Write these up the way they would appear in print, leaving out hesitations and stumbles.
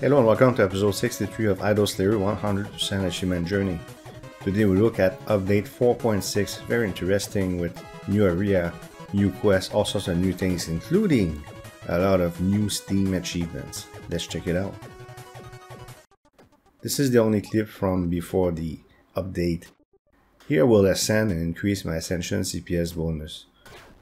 Hello and welcome to episode 63 of Idle Slayer 100% Achievement Journey. Today we look at update 4.6, very interesting with new area, new quests, all sorts of new things including a lot of new Steam achievements. Let's check it out. This is the only clip from before the update. Here we'll ascend and increase my ascension CPS bonus.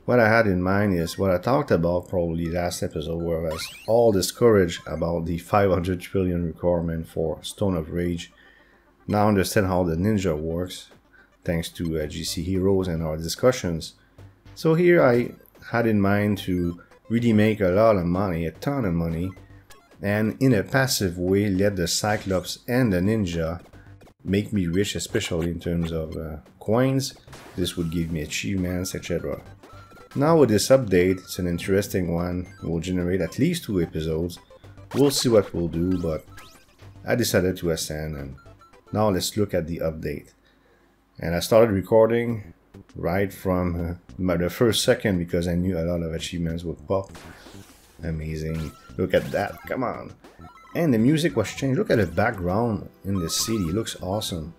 What I had in mind is what I talked about probably last episode, where I was all discouraged about the 500 trillion requirement for Stone of Rage. Now I understand how the ninja works, thanks to GC Heroes and our discussions. So here I had in mind to really make a lot of money, a ton of money, and in a passive way let the Cyclops and the ninja make me rich, especially in terms of coins. This would give me achievements, etc. Now with this update, it's an interesting one, we'll generate at least 2 episodes, we'll see what we'll do, but I decided to ascend, and now let's look at the update. And I started recording right from the first second because I knew a lot of achievements would pop. Amazing, look at that, come on! And the music was changed, look at the background in the city, it looks awesome.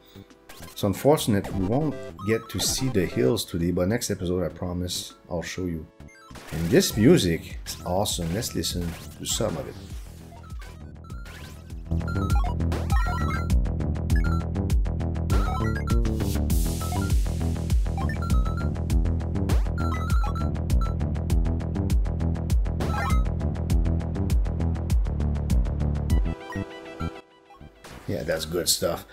It's unfortunate we won't get to see the hills today, but next episode I promise I'll show you. And this music is awesome, let's listen to some of it. Yeah, that's good stuff.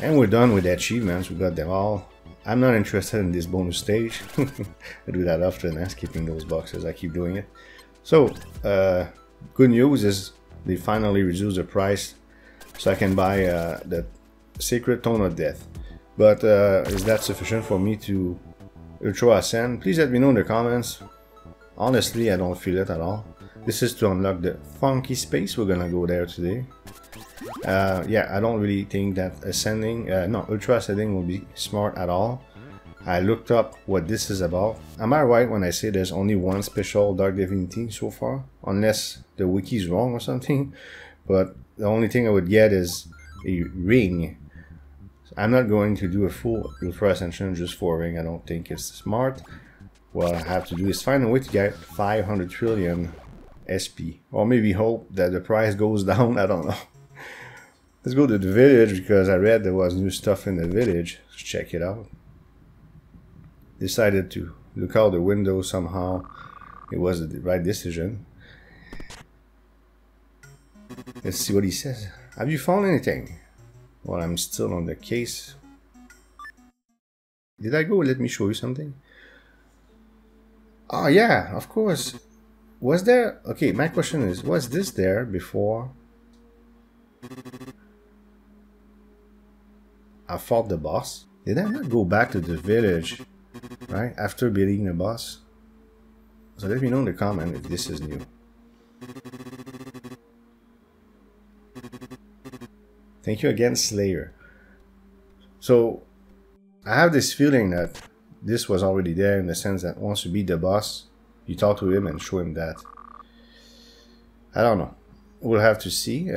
And we're done with the achievements, we got them all. I'm not interested in this bonus stage. I do that often, I'm skipping those boxes, I keep doing it. So, good news is they finally reduced the price so I can buy the Sacred Tone of Death. But is that sufficient for me to Ultra Ascend? Please let me know in the comments. Honestly, I don't feel it at all. This is to unlock the Funky Space, we're gonna go there today. Yeah, I don't really think that ascending, ultra ascending will be smart at all. I looked up what this is about. Am I right when I say there's only one special Dark Divinity so far? Unless the wiki is wrong or something. But the only thing I would get is a ring. I'm not going to do a full Ultra Ascension just for a ring. I don't think it's smart. What I have to do is find a way to get 500 trillion SP. Or maybe hope that the price goes down, I don't know. Let's go to the village because I read there was new stuff in the village. Let's check it out. Decided to look out the window somehow. It was the right decision. Let's see what he says. Have you found anything? Well, I'm still on the case. Did I go? Let me show you something. Oh yeah, of course. Was there... Okay, my question is, was this there before? I fought the boss. Did I not go back to the village right after beating the boss? So let me know in the comment if this is new. Thank you again, Slayer. So I have this feeling that this was already there, in the sense that once you beat the boss, you talk to him and show him that. I don't know. We'll have to see.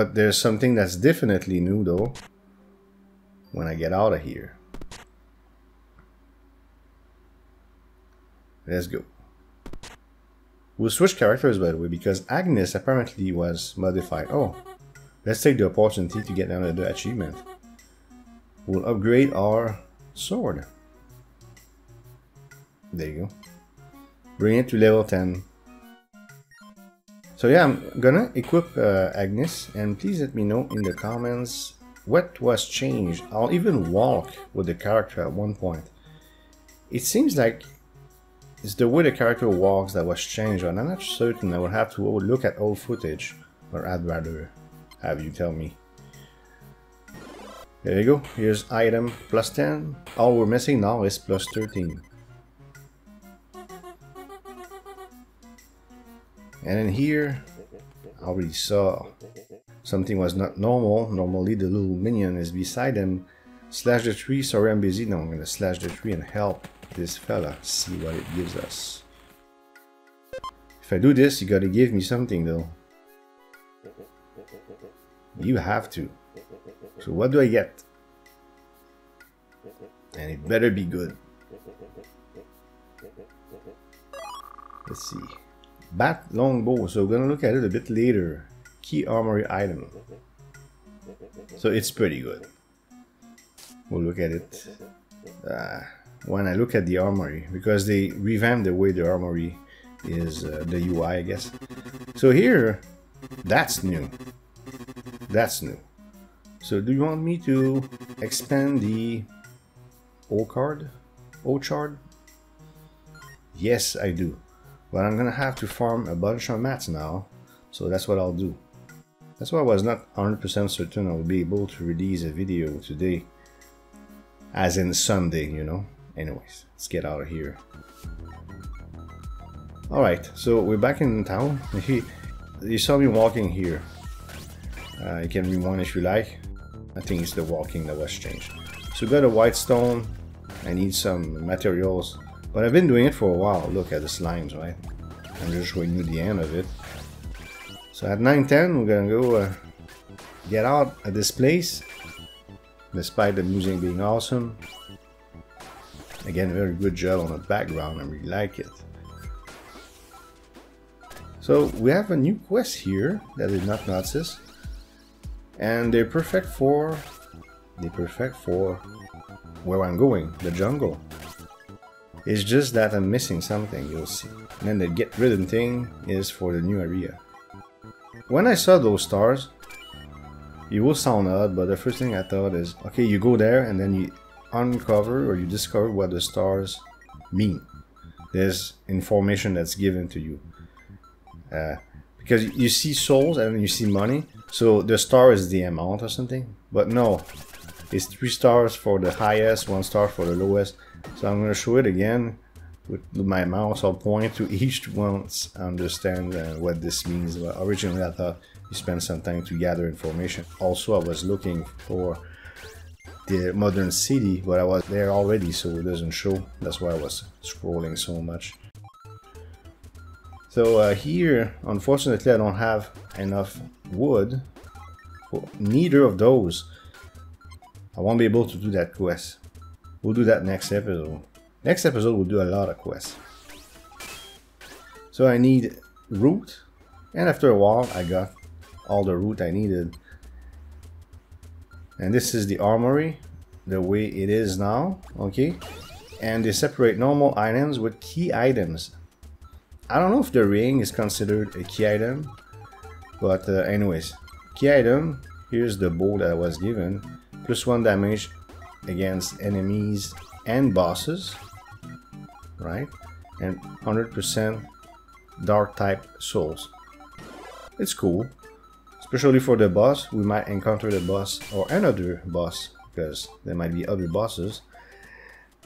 But there's something that's definitely new though. When I get out of here. Let's go. We'll switch characters, by the way, because Agnes apparently was modified. Oh, let's take the opportunity to get another achievement. We'll upgrade our sword. There you go. Bring it to level 10. So yeah, I'm gonna equip Agnes, and please let me know in the comments what was changed. I'll even walk with the character at one point. It seems like it's the way the character walks that was changed, and I'm not certain. I would have to look at old footage, but I'd rather have you tell me. There you go, here's item plus 10. All we're missing now is plus 13. And in here, I already saw something was not normal. Normally the little minion is beside him. Slash the tree, sorry I'm busy. No, I'm gonna slash the tree and help this fella. See what it gives us. If I do this, you gotta give me something though. You have to. So what do I get? And it better be good. Let's see. Bat longbow. So we're gonna look at it a bit later. Key armory item. So it's pretty good. We'll look at it when I look at the armory, because they revamped the way the armory is, the UI, I guess. So here, that's new. That's new. So do you want me to expand the O card? O chart? Yes, I do. But I'm gonna have to farm a bunch of mats now, so that's what I'll do. That's why I was not 100% certain I would be able to release a video today, as in Sunday, you know. Anyways, let's get out of here. Alright, so we're back in town. You saw me walking here. It can be one if you like. I think it's the walking that was changed. So we got a white stone. I need some materials. But I've been doing it for a while. Look at the slimes, right? I'm just showing you the end of it. So at 9:10, we're gonna go get out at this place. Despite the music being awesome. Again, very good job on the background. I really like it. So we have a new quest here that is not Nazis. And they're perfect for... they're perfect for where I'm going, the jungle. It's just that I'm missing something, you'll see. And then the get ridden thing is for the new area. When I saw those stars, it will sound odd, but the first thing I thought is, okay, you go there and then you uncover or you discover what the stars mean. There's information that's given to you. Because you see souls and you see money, so the star is the amount or something. But no, it's 3 stars for the highest, 1 star for the lowest. So I'm going to show it again with my mouse. I'll point to each one to understand what this means. Well, originally I thought you spend some time to gather information. Also, I was looking for the modern city, but I was there already, so it doesn't show. That's why I was scrolling so much. So here, unfortunately, I don't have enough wood for neither of those. I won't be able to do that quest. We'll do that next episode. Next episode, we'll do a lot of quests. So I need root, and after a while, I got all the root I needed. And this is the armory, the way it is now, okay? And they separate normal items with key items. I don't know if the ring is considered a key item, but anyways, key item, here's the bow that I was given. +1 damage against enemies and bosses, right? And 100% dark type souls. It's cool, especially for the boss. We might encounter the boss or another boss, because there might be other bosses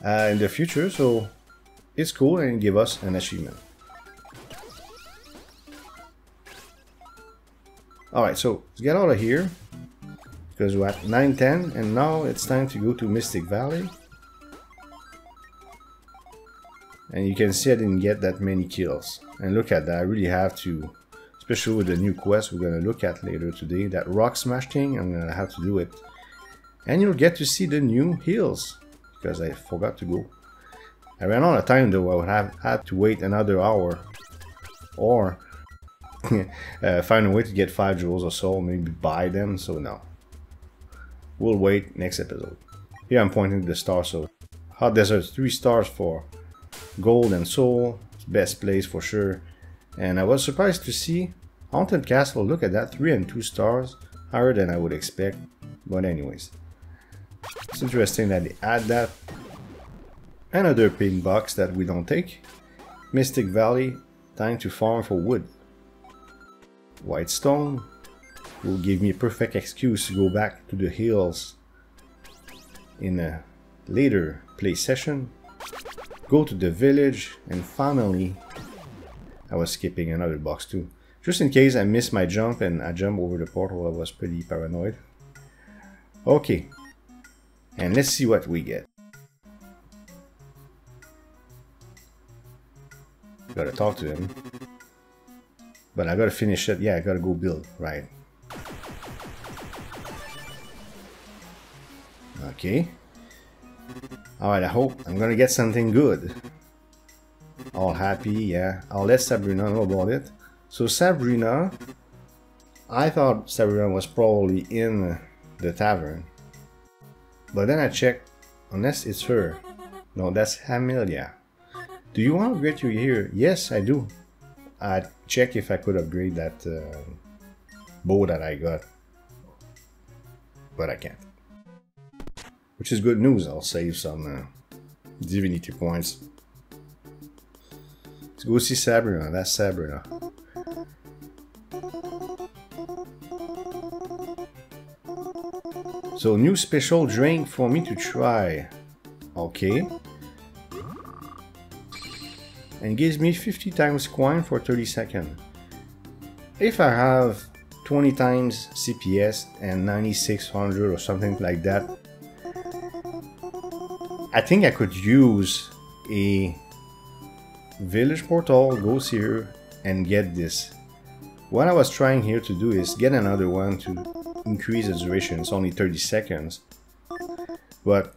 in the future, so it's cool and give us an achievement. Alright, so let's get out of here, because we're at 9:10, and now it's time to go to Mystic Valley. And you can see I didn't get that many kills. And look at that, I really have to, especially with the new quest we're going to look at later today, that rock smash thing, I'm going to have to do it. And you'll get to see the new hills, because I forgot to go. I ran out of time though, I would have had to wait another hour, or find a way to get 5 jewels or so, maybe buy them, so no. We'll wait next episode. Here I'm pointing to the star, so Hot Desert, 3 stars for gold and soul, best place for sure. And I was surprised to see Haunted Castle, look at that, 3 and 2 stars, higher than I would expect, but anyways. It's interesting that they add that. Another pin box that we don't take. Mystic Valley, time to farm for wood. White stone will give me a perfect excuse to go back to the hills in a later play session. Go to the village, and finally, I was skipping another box too, just in case I missed my jump and I jumped over the portal. I was pretty paranoid. Okay, and let's see what we get. Gotta talk to him. But I gotta finish it. Yeah, I gotta go build, right? Okay. Alright, I hope I'm gonna get something good. All happy, yeah. I'll let Sabrina know about it. So Sabrina, I thought Sabrina was probably in the tavern. But then I checked, unless it's her. No, that's Amelia. Do you want to upgrade your gear? Yes, I do. I checked if I could upgrade that bow that I got. But I can't. Which is good news, I'll save some divinity points. Let's go see Sabrina, that's Sabrina. So, new special drink for me to try. Okay. And gives me 50 times coin for 30 seconds. If I have 20 times CPS and 9600 or something like that, I think I could use a village portal, go see her and get this. What I was trying here to do is get another one to increase the duration, it's only 30 seconds. But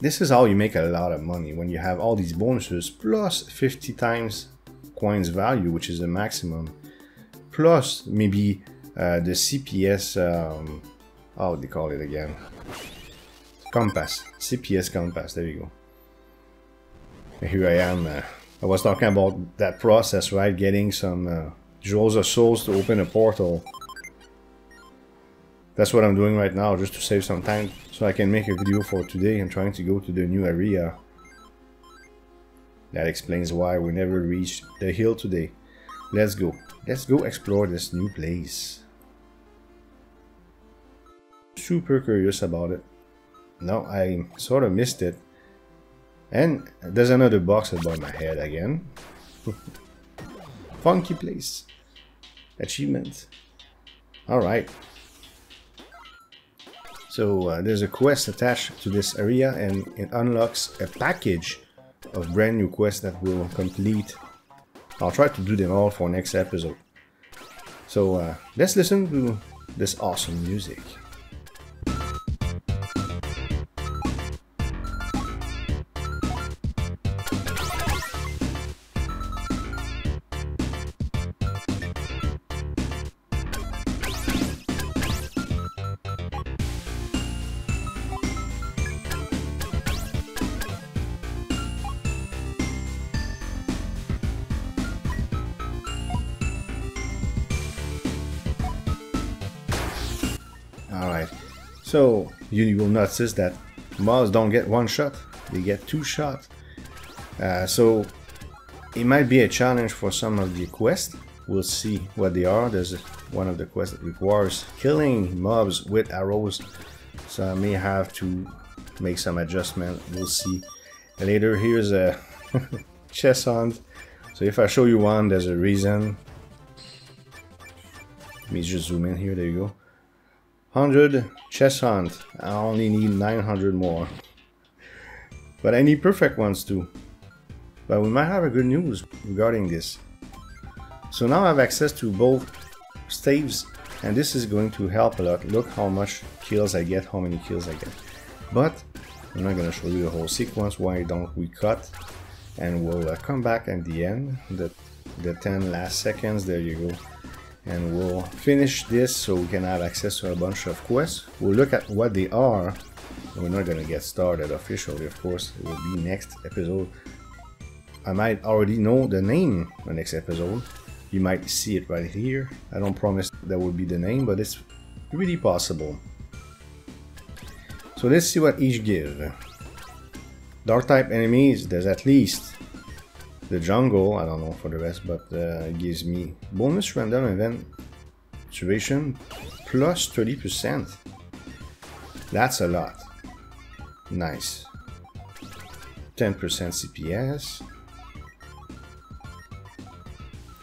this is how you make a lot of money, when you have all these bonuses plus 50 times coins value, which is the maximum, plus maybe the CPS, how do they call it again? Compass, CPS Compass, there you go. Here I am, I was talking about that process, right? Getting some jewels of souls to open a portal. That's what I'm doing right now, just to save some time, so I can make a video for today. I'm trying to go to the new area. That explains why we never reached the hill today. Let's go. Let's go explore this new place. Super curious about it. No, I sort of missed it. And there's another box above my head again. Funky Place. Achievement. Alright. So there's a quest attached to this area and it unlocks a package of brand new quests that will complete. I'll try to do them all for next episode. So let's listen to this awesome music. Alright, so you will notice that mobs don't get one shot, they get two shots. So it might be a challenge for some of the quests, we'll see what they are. There's one of the quests that requires killing mobs with arrows, so I may have to make some adjustment, we'll see later. Here's a chess hunt, so if I show you one, there's a reason. Let me just zoom in here, there you go. 100 chess hunt. I only need 900 more. But I need perfect ones too. But we might have a good news regarding this. So now I have access to both staves and this is going to help a lot. Look how much kills I get, how many kills I get. But I'm not gonna show you the whole sequence. Why don't we cut and we'll come back at the end, the 10 last seconds, there you go. And we'll finish this so we can have access to a bunch of quests. We'll look at what they are. We're not gonna get started officially, of course. It will be next episode. I might already know the name for next episode. You might see it right here. I don't promise that will be the name, but it's really possible. So let's see what each give. Dark type enemies, there's at least the jungle, I don't know for the rest, but it gives me bonus random event duration plus 30%. That's a lot. Nice. 10% CPS.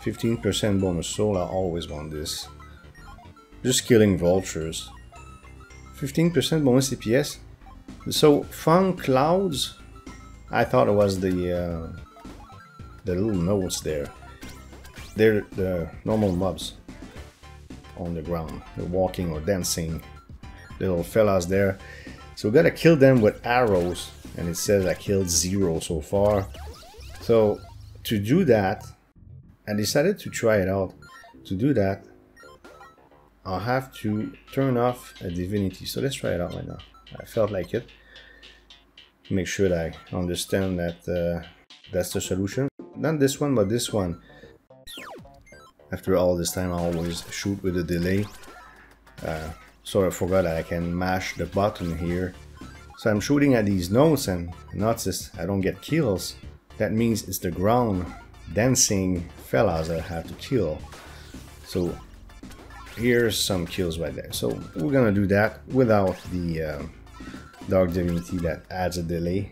15% bonus soul, I always want this. Just killing vultures. 15% bonus CPS. So, Fun Clouds, I thought it was the little nodes there, they're the normal mobs on the ground, they're walking or dancing, little fellas there. So we gotta kill them with arrows, and it says I killed 0 so far. So to do that, I decided to try it out. To do that, I'll have to turn off a divinity. So let's try it out right now. I felt like it. Make sure that I understand that that's the solution. Not this one, but this one. After all this time, I always shoot with a delay. So I forgot that I can mash the button here. So I'm shooting at these notes and notice I don't get kills. That means it's the ground dancing fellas that I have to kill. So here's some kills right there. So we're gonna do that without the Dark Divinity that adds a delay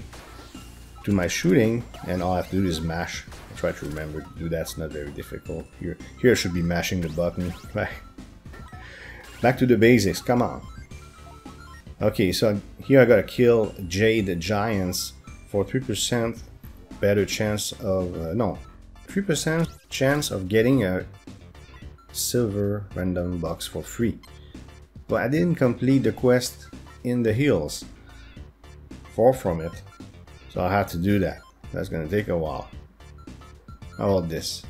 to my shooting, and all I have to do is mash. I try to remember to do that. It's not very difficult. Here I should be mashing the button, right? Back to the basics, come on. Okay, so here I gotta kill Jade Giants for 3% better chance of, 3% chance of getting a silver random box for free. But I didn't complete the quest in the hills, far from it, so I have to do that. That's gonna take a while. How about this?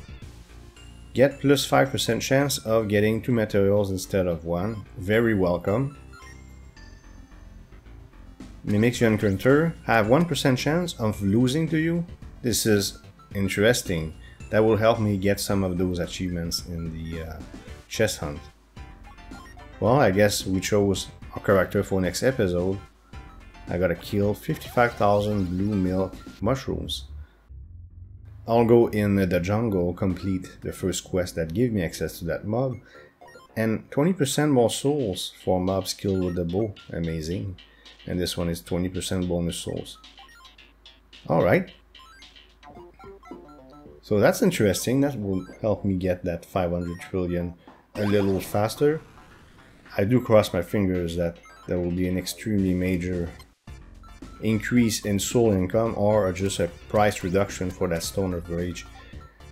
Get plus 5% chance of getting 2 materials instead of 1. Very welcome. Mimics you encounter have 1% chance of losing to you. This is interesting. That will help me get some of those achievements in the chest hunt. Well, I guess we chose our character for next episode. I gotta kill 55,000 blue milk mushrooms. I'll go in the jungle, complete the first quest that gave me access to that mob, and 20% more souls for mobs killed with the bow. Amazing. And this one is 20% bonus souls. Alright. So that's interesting. That will help me get that 500 trillion a little faster. I do cross my fingers that there will be an extremely major increase in soul income, or just a price reduction for that Stone of Rage.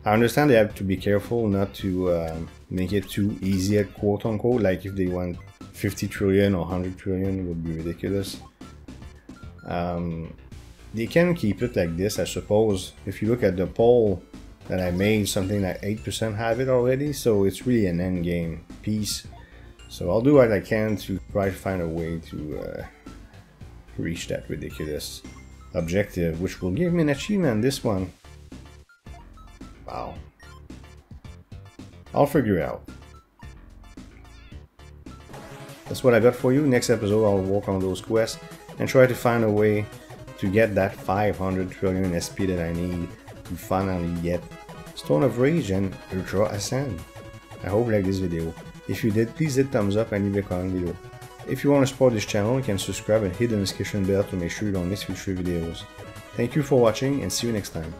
I understand they have to be careful not to make it too easy, quote unquote. Like if they want 50 trillion or 100 trillion, it would be ridiculous. They can keep it like this, I suppose. If you look at the poll that I made, something like 8% have it already, so it's really an end game piece. So I'll do what I can to try to find a way to reach that ridiculous objective, which will give me an achievement, this one. Wow. I'll figure it out. That's what I got for you. Next episode I'll work on those quests and try to find a way to get that 500 trillion SP that I need to finally get Stone of Rage and Ultra Ascend. I hope you like this video. If you did, please hit thumbs up and leave a comment below. If you want to support this channel, you can subscribe and hit the notification bell to make sure you don't miss future videos. Thank you for watching and see you next time.